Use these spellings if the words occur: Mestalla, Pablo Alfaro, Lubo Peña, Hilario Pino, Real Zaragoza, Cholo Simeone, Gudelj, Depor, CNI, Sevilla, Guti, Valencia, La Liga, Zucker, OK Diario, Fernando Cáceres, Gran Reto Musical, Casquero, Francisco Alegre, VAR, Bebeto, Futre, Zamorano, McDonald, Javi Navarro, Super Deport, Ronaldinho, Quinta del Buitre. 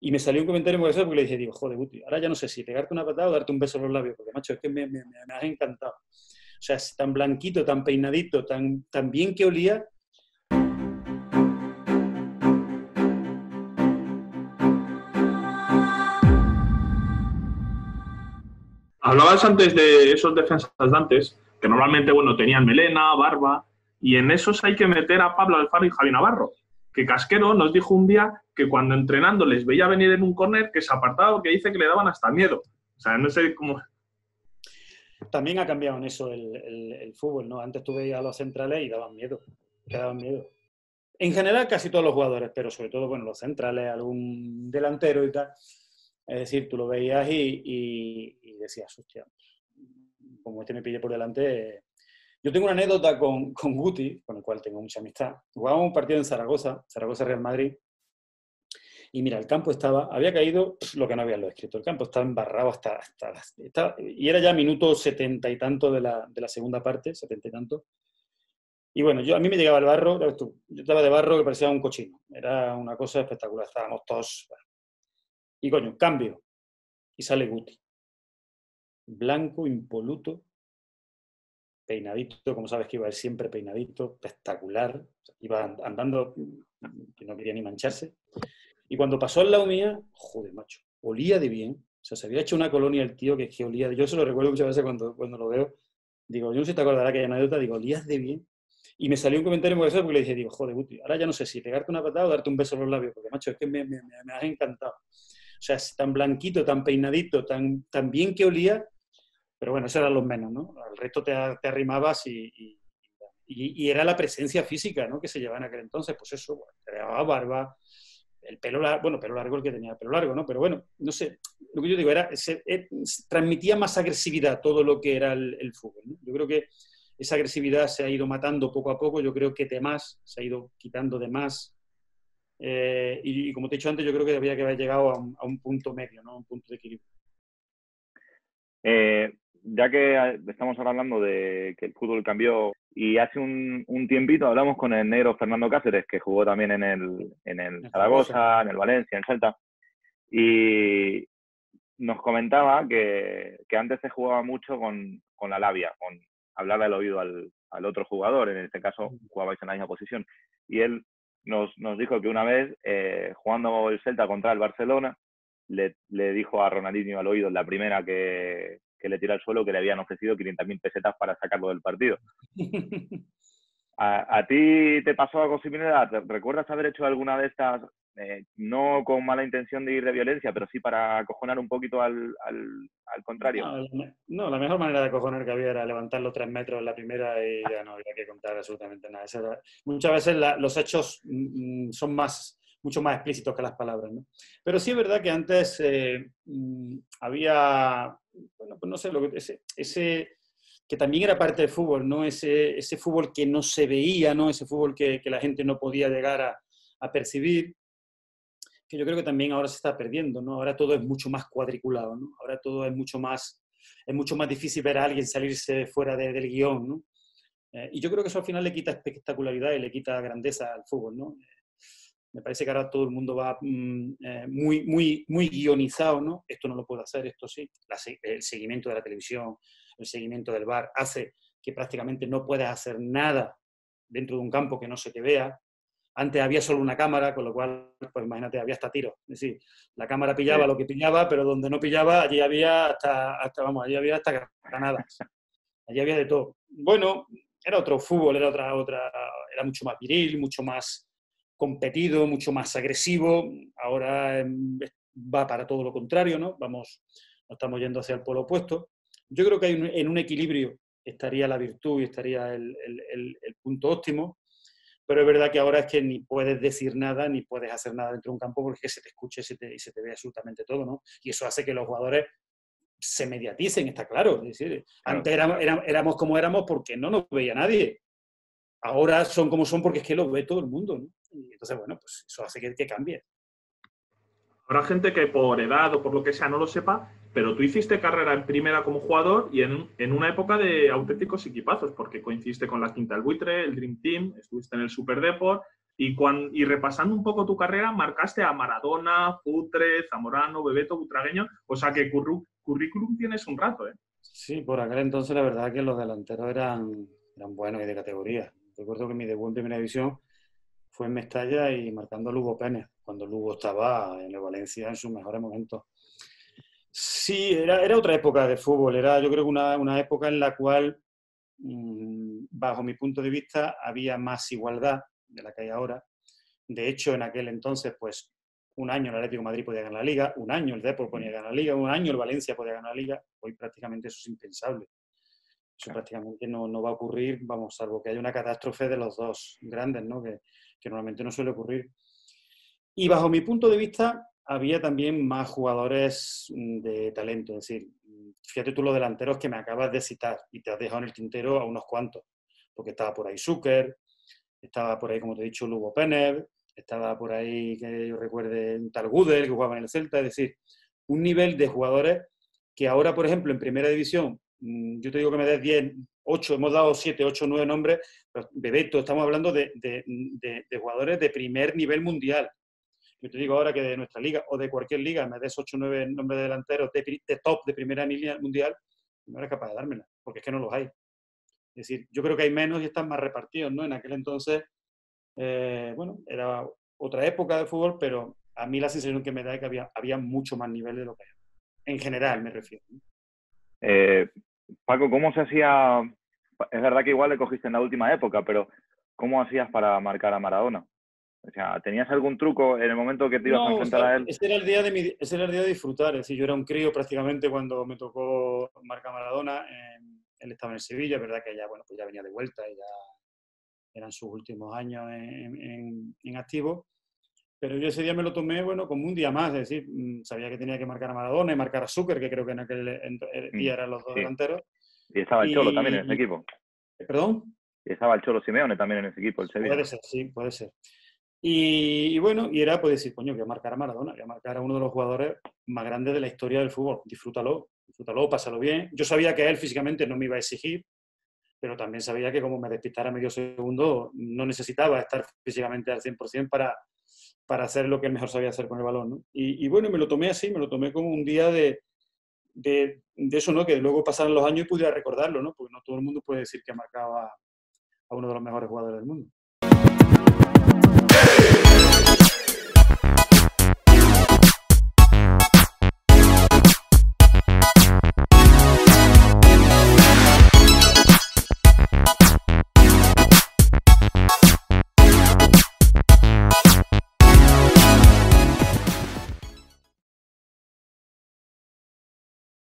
Y me salió un comentario muy gracioso porque le dije, digo, joder, Guti, ahora ya no sé si pegarte una patada o darte un beso en los labios, porque, macho, es que me has encantado. O sea, es tan blanquito, tan peinadito, tan bien que olía. Hablabas antes de esos defensas dantes, que normalmente, bueno, tenían melena, barba, y en esos hay que meter a Pablo Alfaro y Javi Navarro. Que Casquero nos dijo un día que cuando entrenando les veía venir en un córner, que se apartaba, que dice que le daban hasta miedo. O sea, no sé cómo... También ha cambiado en eso el fútbol, ¿no? Antes tú veías a los centrales y daban miedo, que daban miedo. En general casi todos los jugadores, pero sobre todo, bueno, los centrales, algún delantero y tal. Es decir, tú lo veías y decías, hostia, como este me pille por delante... Yo tengo una anécdota con Guti, con el cual tengo mucha amistad. Jugábamos un partido en Zaragoza-Real Madrid. Y mira, el campo había caído lo que no habían lo escrito. El campo estaba embarrado hasta y era ya minuto 70 y tanto de la segunda parte, 70 y tanto. Y bueno, a mí me llegaba el barro, ¿sabes tú? Yo estaba de barro que parecía un cochino. Era una cosa espectacular, estábamos todos... Y coño, cambio. Y sale Guti. Blanco, impoluto. Peinadito, como sabes que iba a ir siempre peinadito, espectacular, iba andando, que no quería ni mancharse. Y cuando pasó al lado mía, joder, macho, olía de bien. O sea, se había hecho una colonia el tío que olía de... Yo se lo recuerdo muchas veces cuando lo veo. Digo, yo no sé si te acordarás que hay anécdota, digo, olías de bien. Y me salió un comentario muy gracioso porque le dije, digo, joder, Guti, ahora ya no sé si pegarte una patada o darte un beso en los labios, porque, macho, es que me has encantado. O sea, es tan blanquito, tan peinadito, tan bien que olía. Pero bueno, esos eran los menos, ¿no? Al resto te arrimabas y era la presencia física, ¿no? Que se llevaba en aquel entonces, pues eso, bueno, te llevaba barba, el pelo largo, bueno, pelo largo el que tenía pelo largo, ¿no? Pero bueno, no sé, lo que yo digo era, transmitía más agresividad todo lo que era el fútbol, ¿no? Yo creo que esa agresividad se ha ido matando poco a poco, yo creo que de más, se ha ido quitando de más. Y como te he dicho antes, yo creo que había que haber llegado a un punto medio, ¿no? Un punto de equilibrio. Ya que estamos ahora hablando de que el fútbol cambió y hace un tiempito hablamos con el negro Fernando Cáceres, que jugó también en el Zaragoza, en el Valencia, en Celta, y nos comentaba que antes se jugaba mucho con la labia, con hablarle al oído al otro jugador, en este caso jugabais en la misma posición, y él nos dijo que una vez jugando el Celta contra el Barcelona, le dijo a Ronaldinho al oído en la primera que le tiró al suelo que le habían ofrecido 500.000 pesetas para sacarlo del partido. ¿A ti te pasó algo similar? ¿Recuerdas haber hecho alguna de estas, no con mala intención de ir de violencia, pero sí para acojonar un poquito al contrario? No, la mejor manera de acojonar que había era levantar los 3 metros en la primera y ya no había que contar absolutamente nada. Muchas veces los hechos son mucho más explícitos que las palabras, ¿no? Pero sí es verdad que antes había, bueno, pues no sé, ese que también era parte del fútbol, ¿no? Ese fútbol que no se veía, ¿no? Ese fútbol que la gente no podía llegar a percibir, que yo creo que también ahora se está perdiendo, ¿no? Ahora todo es mucho más cuadriculado, ¿no? Ahora todo es mucho más difícil ver a alguien salirse fuera del guión, ¿no? Y yo creo que eso al final le quita espectacularidad y le quita grandeza al fútbol, ¿no? Me parece que ahora todo el mundo va muy, muy, muy guionizado, ¿no? Esto no lo puedo hacer, esto sí. El seguimiento de la televisión, el seguimiento del VAR, hace que prácticamente no puedas hacer nada dentro de un campo que no se te vea. Antes había solo una cámara, con lo cual, pues imagínate, había hasta tiros. Es decir, la cámara pillaba lo que pillaba, pero donde no pillaba, allí había hasta granadas. Allí había de todo. Bueno, era otro fútbol, era mucho más viril, mucho más competido, mucho más agresivo. Ahora va para todo lo contrario, ¿no? Nos estamos yendo hacia el polo opuesto. Yo creo que en un equilibrio estaría la virtud y estaría el punto óptimo, pero es verdad que ahora es que ni puedes decir nada, ni puedes hacer nada dentro de un campo porque se te escuche y se te ve absolutamente todo, ¿no? Y eso hace que los jugadores se mediaticen, está claro. Es decir, claro. Antes éramos como éramos porque no nos veía nadie. Ahora son como son porque es que lo ve todo el mundo, ¿no? Y entonces, bueno, pues eso hace que cambie. Habrá gente que por edad o por lo que sea no lo sepa, pero tú hiciste carrera en primera como jugador y en una época de auténticos equipazos, porque coincidiste con la Quinta del Buitre, el Dream Team, estuviste en el Super Deport, Y repasando un poco tu carrera, marcaste a Maradona, Futre, Zamorano, Bebeto, Butragueño. O sea que currículum tienes un rato, ¿eh? Sí, por aquel entonces la verdad es que los delanteros eran buenos y de categoría. Recuerdo que mi debut en primera división fue en Mestalla y marcando a Lubo Peña, cuando Lubo estaba en el Valencia en sus mejores momentos. Sí, era otra época de fútbol. Era, yo creo, que una época en la cual, bajo mi punto de vista, había más igualdad de la que hay ahora. De hecho, en aquel entonces, pues, un año el Atlético Madrid podía ganar la Liga, un año el Depor podía ganar la Liga, un año el Valencia podía ganar la Liga. Hoy prácticamente eso es impensable. Eso prácticamente no va a ocurrir, vamos, salvo que haya una catástrofe de los dos grandes, ¿no? Que normalmente no suele ocurrir. Y bajo mi punto de vista, había también más jugadores de talento. Es decir, fíjate tú los delanteros que me acabas de citar y te has dejado en el tintero a unos cuantos, porque estaba por ahí Zucker, estaba por ahí, como te he dicho, Lugo Penev, estaba por ahí, que yo recuerde, un tal Gudelj que jugaba en el Celta. Es decir, un nivel de jugadores que ahora, por ejemplo, en primera división, yo te digo que me des 10, 8, hemos dado 7, 8, 9 nombres, pero Bebeto, estamos hablando de jugadores de primer nivel mundial. Yo te digo ahora que de nuestra liga o de cualquier liga me des 8, 9 nombres de delanteros de top de primera línea mundial, no eres capaz de dármela, porque es que no los hay. Es decir, yo creo que hay menos y están más repartidos, ¿no? En aquel entonces, bueno, era otra época de fútbol, pero a mí la sensación que me da es que había mucho más nivel de lo que hay. En general, me refiero. Paco, ¿cómo se hacía? Es verdad que igual le cogiste en la última época, pero ¿cómo hacías para marcar a Maradona? O sea, ¿tenías algún truco en el momento que te ibas a enfrentar a él? Ese era el día de disfrutar. Es decir, yo era un crío prácticamente cuando me tocó marcar a Maradona. Él estaba en el Sevilla, es verdad que ya, bueno, pues ya venía de vuelta y ya eran sus últimos años en activo. Pero yo ese día me lo tomé, bueno, como un día más. Es decir, sabía que tenía que marcar a Maradona y marcar a Zucker, que creo que en aquel día eran los dos delanteros. Y estaba el Cholo también en ese equipo. ¿Perdón? Y estaba el Cholo Simeone también en ese equipo, el Sevilla. Puede ser, sí, puede ser. Y bueno, y era pues decir, coño, voy a marcar a Maradona, voy a marcar a uno de los jugadores más grandes de la historia del fútbol. Disfrútalo, pásalo bien. Yo sabía que a él físicamente no me iba a exigir, pero también sabía que como me despistara medio segundo, no necesitaba estar físicamente al 100% para hacer lo que él mejor sabía hacer con el balón, ¿no? Y bueno, me lo tomé así, me lo tomé como un día de eso, ¿no? Que luego pasaran los años y pudiera recordarlo, ¿no? Porque no todo el mundo puede decir que marcaba a uno de los mejores jugadores del mundo.